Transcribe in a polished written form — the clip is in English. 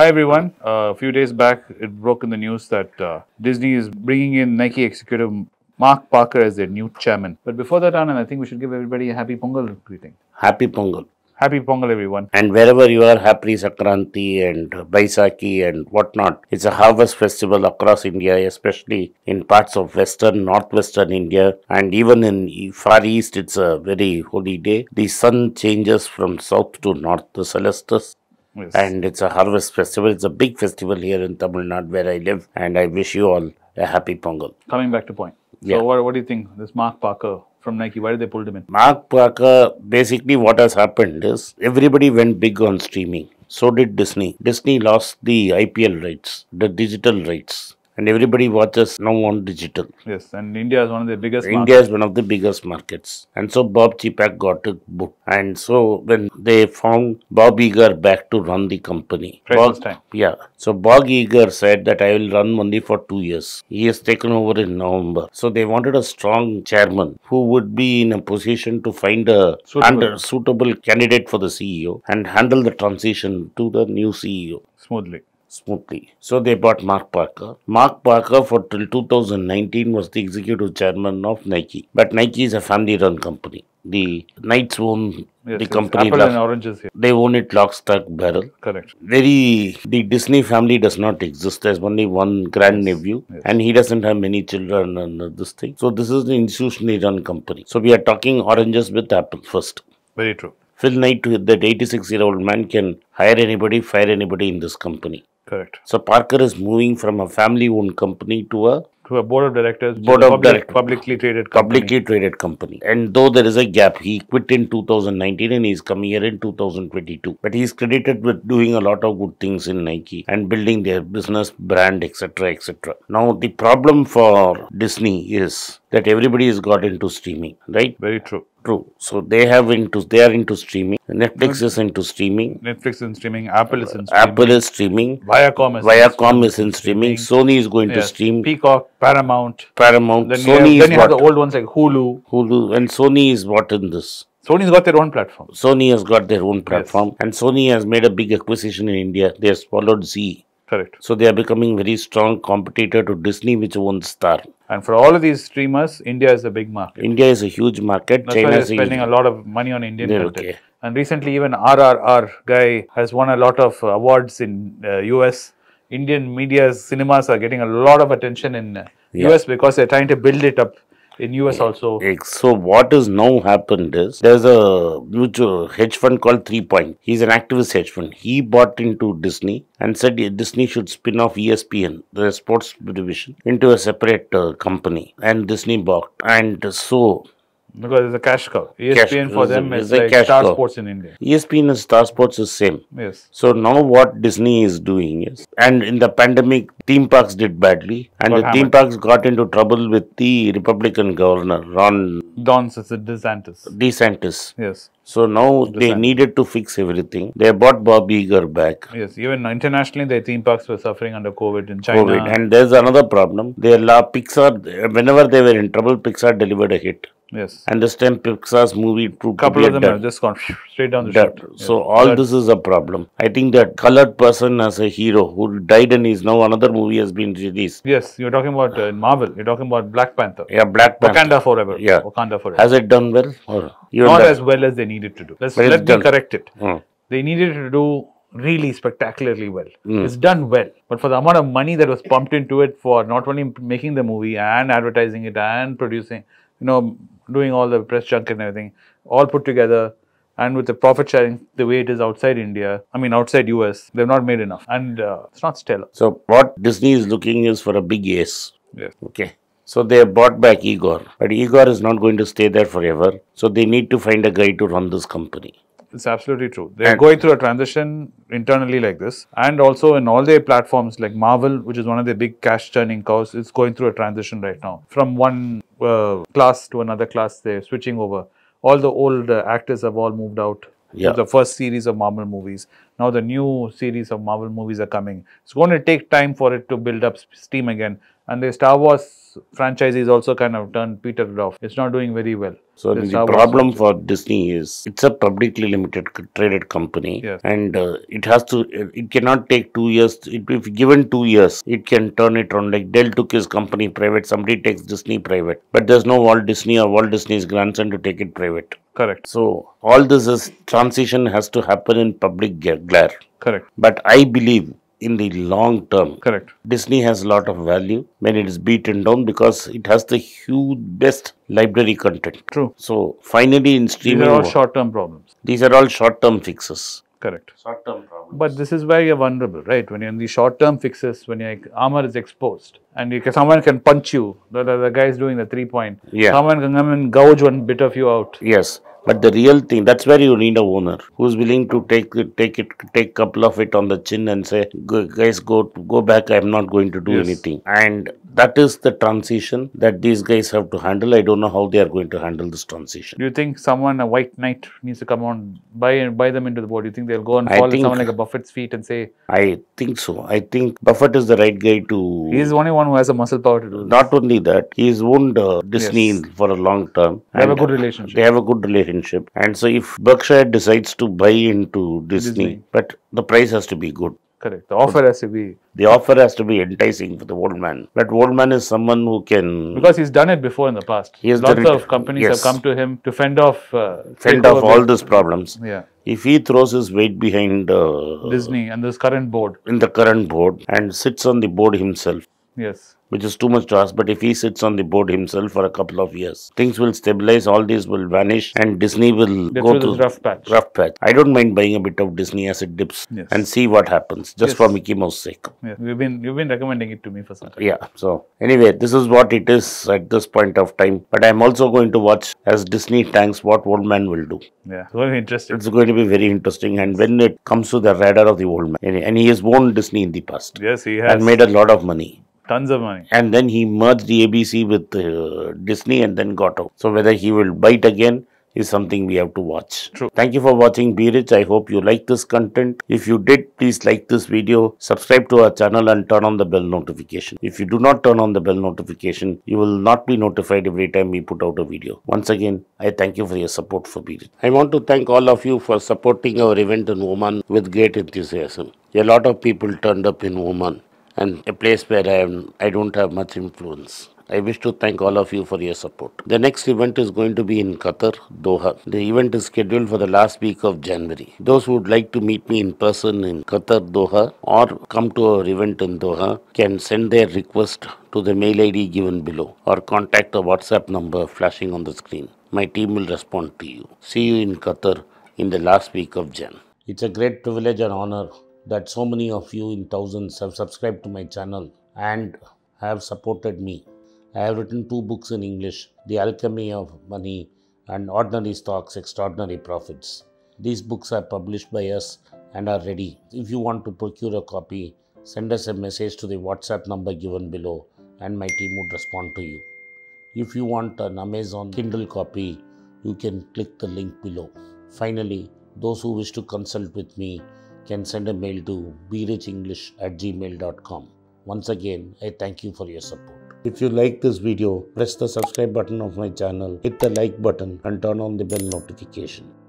Hi everyone, a few days back it broke in the news that Disney is bringing in Nike executive Mark Parker as their new chairman. But before that, Anand, I think we should give everybody a happy Pongal greeting. Happy Pongal. Happy Pongal everyone. And wherever you are, happy Sakranti and Baisakhi and whatnot. It's a harvest festival across India, especially in parts of western, northwestern India, and even in far east it's a very holy day. The sun changes from south to north, the solstice. Yes. And it's a harvest festival. It's a big festival here in Tamil Nadu where I live, and I wish you all a happy Pongal. Coming back to point. Yeah. So what do you think, this Mark Parker from Nike, why did they pull him in? Mark Parker, basically what has happened is, everybody went big on streaming. So did Disney. Disney lost the IPL rights, the digital rights. And everybody watches now on digital. Yes, and India is one of the biggest markets. India is one of the biggest markets. And so Bob Chippak got it booked. And so when they found Bob Iger back to run the company. Yeah. So Bob Iger said that I will run only for 2 years. He has taken over in November. So they wanted a strong chairman who would be in a position to find a suitable candidate for the CEO and handle the transition to the new CEO. Smoothly. So they bought Mark Parker. Mark Parker for till 2019 was the executive chairman of Nike. But Nike is a family-run company. The Knights own the company. Apple and oranges here. They own it lock, stock, barrel. Correct. The Disney family does not exist. There's only one grand nephew, and he doesn't have many children and this thing. So this is the institutionally run company. So we are talking oranges with Apple first. Very true. Phil Knight, that 86-year-old man, can hire anybody, fire anybody in this company. Correct. So Parker is moving from a family-owned company to a board of directors, publicly traded company. And though there is a gap, he quit in 2019 and he's coming here in 2022. But he's credited with doing a lot of good things in Nike and building their business, brand, etc., etc. Now the problem for Disney is that everybody has got into streaming, right? Very true. True. So they are into streaming. Netflix is into streaming. Netflix is in streaming. Apple is in streaming. Apple is streaming. Viacom is in streaming. Sony is going to stream. Peacock, Paramount. Then Sony is you have the old ones like Hulu. And Sony is what in this? Sony's got their own platform. Sony has got their own platform. Yes. And Sony has made a big acquisition in India. They have swallowed Z. Correct. So they are becoming very strong competitor to Disney, which owns Star. And for all of these streamers, India is a big market. India is a huge market. That's China why they're spending a lot of money on Indian content. Okay. And recently even RRR guy has won a lot of awards in US. Indian media's cinemas are getting a lot of attention in US because they're trying to build it up. In US also. So what has now happened is, there's a mutual hedge fund called 3 Point. He's an activist hedge fund. He bought into Disney and said Disney should spin off ESPN, the sports division, into a separate company. And Disney bought. And so... because it's a cash cow. ESPN for them is like Star Sports in India. ESPN and Star Sports is same. Yes. So now what Disney is doing is, and in the pandemic, theme parks did badly, and the theme parks got into trouble with the Republican governor, Ron DeSantis. Yes. So now they needed to fix everything. They bought Bob Iger back. Yes, even internationally, their theme parks were suffering under COVID in China. And there's another problem. Pixar, whenever they were in trouble, Pixar delivered a hit. Yes. And this time Pixar's movie True. Couple of them have just gone straight down the shot. So all this is a problem. I think that colored person as a hero who died, and is now another movie has been released. Yes, you're talking about Marvel. You're talking about Black Panther. Yeah, Black Panther. Wakanda Forever. Has it done well? Or not as well as they needed to do. Let me correct it. They needed to do really spectacularly well. It's done well. But for the amount of money that was pumped into it for not only making the movie and advertising it and producing, you know, doing all the press junk and everything, all put together, and with the profit sharing the way it is outside India, I mean outside US, they've not made enough, and it's not stellar. So what Disney is looking is for a big ace. Yes. Okay. So they have bought back Iger, but Iger is not going to stay there forever. So they need to find a guy to run this company. It's absolutely true. They're going through a transition internally like this, and also in all their platforms like Marvel, which is one of their big cash churning cows, it's going through a transition right now. From one class to another class, they're switching over. All the old actors have all moved out. Yeah. The first series of Marvel movies. Now the new series of Marvel movies are coming. It's going to take time for it to build up steam again. And the Star Wars franchise is also kind of petered off. It's not doing very well. So the problem for Disney is it's a publicly limited traded company, yes, and it has to. It cannot take 2 years. If given 2 years, it can turn it around. Like Dell took his company private, somebody takes Disney private, but there's no Walt Disney or Walt Disney's grandson to take it private. Correct. So all this is transition has to happen in public glare. Correct. But I believe, in the long term, correct, Disney has a lot of value when it is beaten down because it has the huge best library content. True. So finally in streaming, these are all short-term problems. These are all short-term fixes. Correct. Short-term problems. But this is where you're vulnerable, right? When you're in the short-term fixes, when your armor is exposed and you can, someone can punch you, the guy is doing the 3-point. Yeah. Someone can come and gouge one bit of you out. Yes. But the real thing, that's where you need a owner who's willing to take couple of it on the chin and say, guys, go back. I'm not going to do yes. anything. And that is the transition that these guys have to handle. I don't know how they are going to handle this transition. Do you think someone, a white knight, needs to come on buy them into the board? Do you think they'll go and fall at someone like a Buffett's feet and say? I think so. I think Buffett is the right guy to. He's the only one who has the muscle power to do. Not only that, he's owned Disney yes. for a long term. They have a good relationship. They have a good relationship. And so if Berkshire decides to buy into Disney, but the price has to be good. Correct. The offer has to be... The offer has to be enticing for the old man. But old man is someone who can... Because he's done it before in the past. Lots of companies yes. have come to him to fend off all these problems. Yeah. If he throws his weight behind... Disney and this current board. In the current board and sits on the board himself. Yes. Which is too much to ask, but if he sits on the board himself for a couple of years, things will stabilize, all these will vanish and Disney will go through rough patch. I don't mind buying a bit of Disney as it dips yes. and see what happens, just yes. for Mickey Mouse's sake. Yes. You've been recommending it to me for some time. Yeah, so anyway, this is what it is at this point of time, but I'm also going to watch as Disney tanks what old man will do. Yeah, it's going to be interesting. It's going to be very interesting, and when it comes to the radar of the old man, and he has owned Disney in the past. Yes, he has. And made a lot of money. Tons of money. And then he merged the ABC with Disney and then got out. So whether he will bite again is something we have to watch. True. Thank you for watching Be Rich. I hope you like this content. If you did, please like this video, subscribe to our channel and turn on the bell notification. If you do not turn on the bell notification, you will not be notified every time we put out a video. Once again, I thank you for your support for Be Rich. I want to thank all of you for supporting our event in Oman with great enthusiasm. A lot of people turned up in Oman, and a place where I don't have much influence. I wish to thank all of you for your support. The next event is going to be in Qatar, Doha. The event is scheduled for the last week of January. Those who would like to meet me in person in Qatar, Doha, or come to our event in Doha can send their request to the mail ID given below or contact the WhatsApp number flashing on the screen. My team will respond to you. See you in Qatar in the last week of Jan. It's a great privilege and honor that so many of you in thousands have subscribed to my channel and have supported me. I have written 2 books in English, The Alchemy of Money and Ordinary Stocks, Extraordinary Profits. These books are published by us and are ready. If you want to procure a copy, send us a message to the WhatsApp number given below and my team would respond to you. If you want an Amazon Kindle copy, you can click the link below. Finally, those who wish to consult with me can send a mail to berichenglish@gmail.com. Once again, I thank you for your support. If you like this video, press the subscribe button of my channel, hit the like button and turn on the bell notification.